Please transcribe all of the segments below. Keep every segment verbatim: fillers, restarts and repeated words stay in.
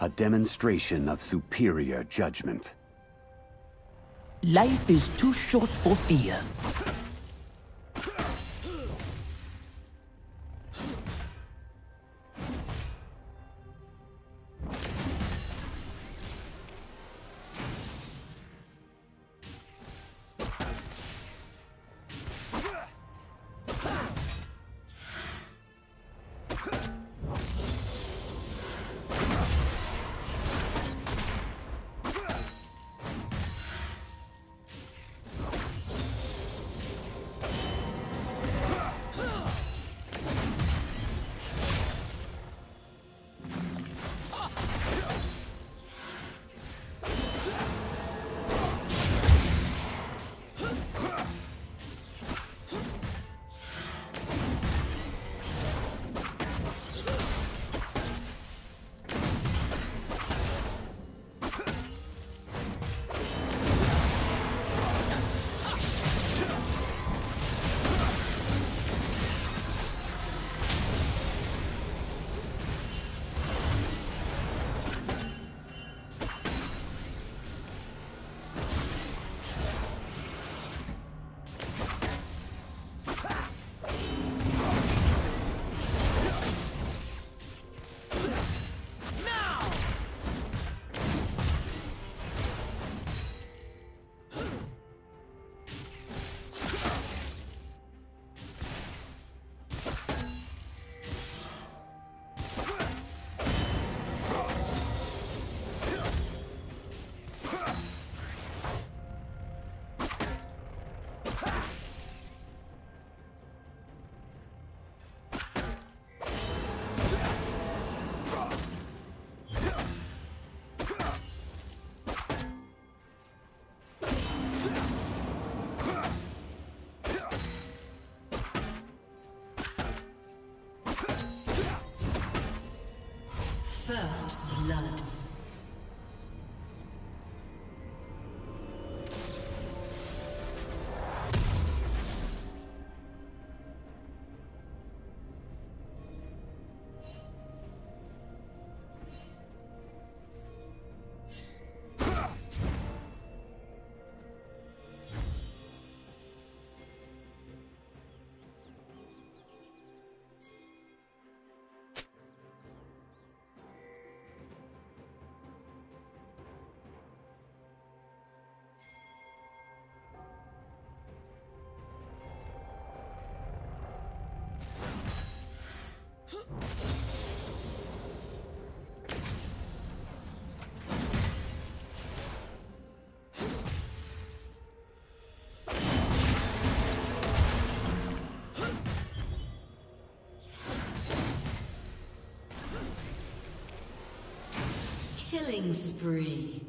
a demonstration of superior judgment. Life is too short for fear. First blood. Killing spree.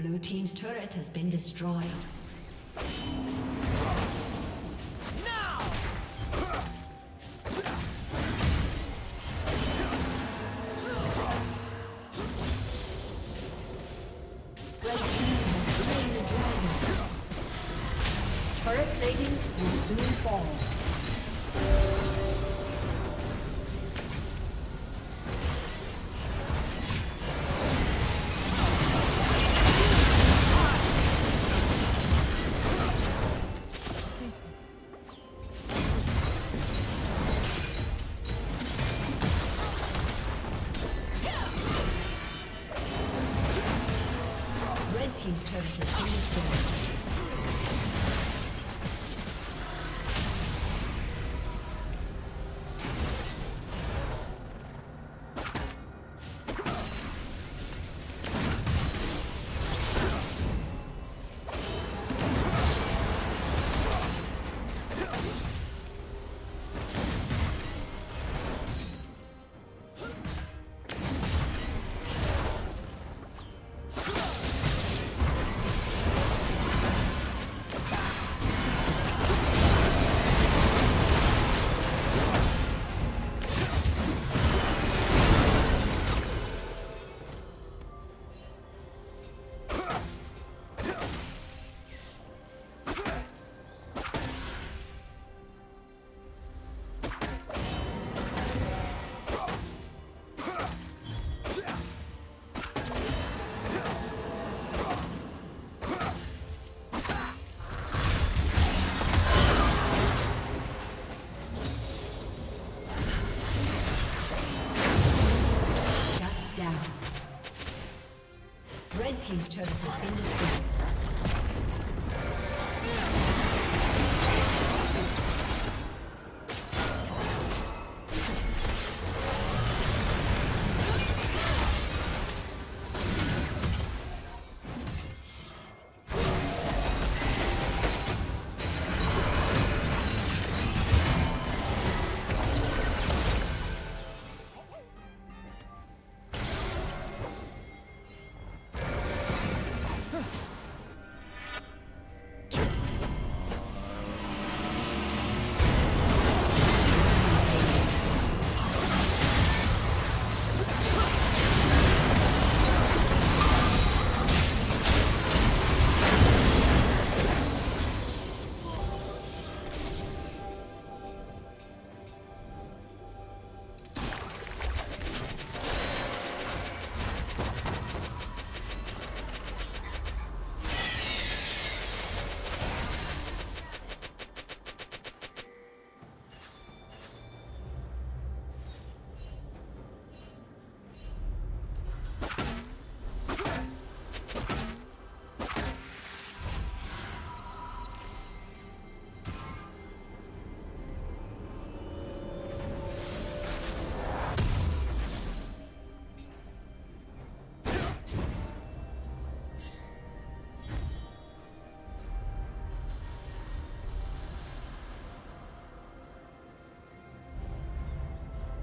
Blue team's turret has been destroyed. Team's turret has been destroyed. team's turret has been destroyed.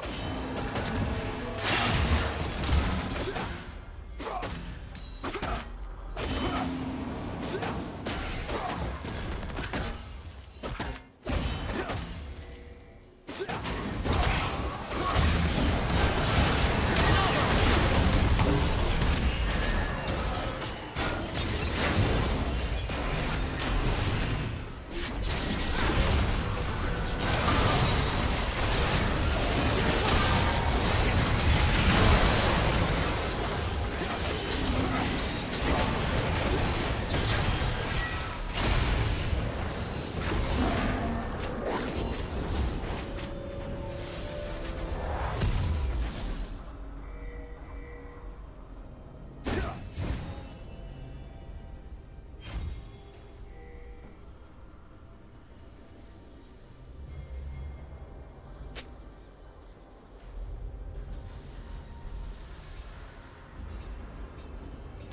been destroyed.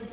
The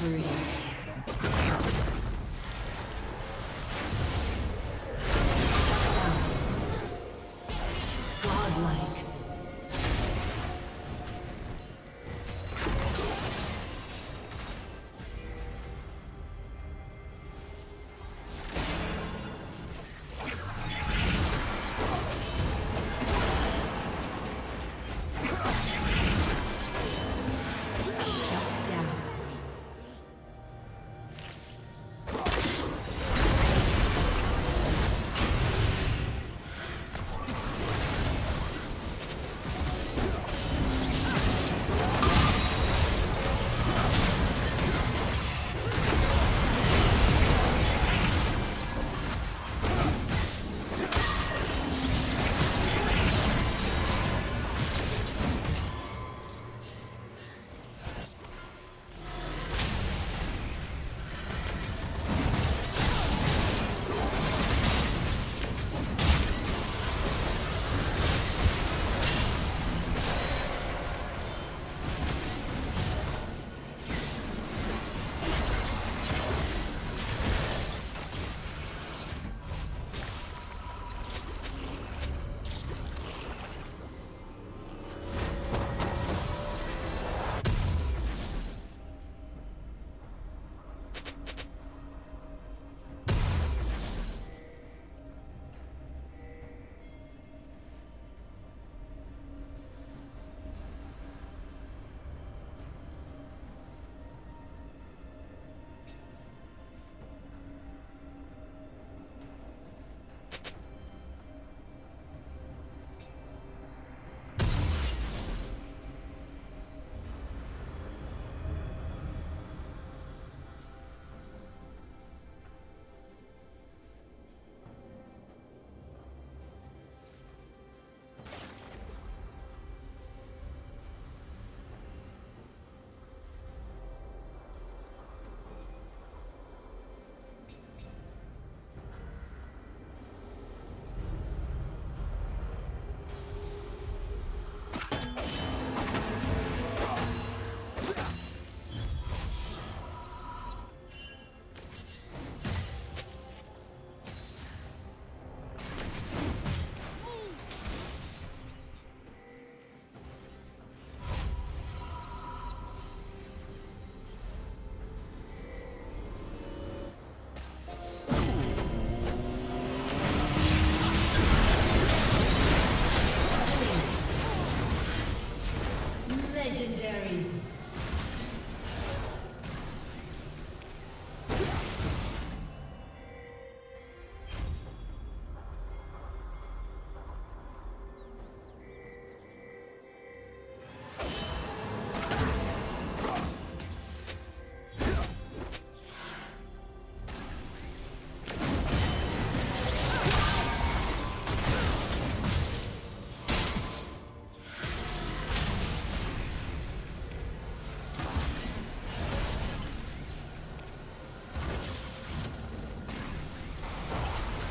spree.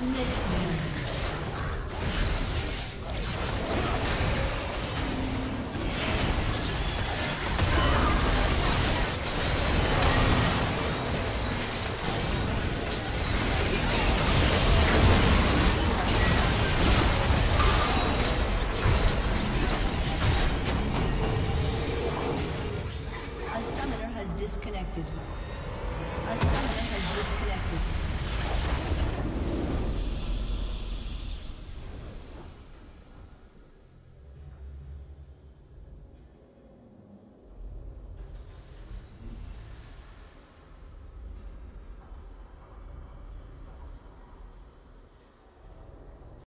Legendary. Disconnected. A summoner has disconnected.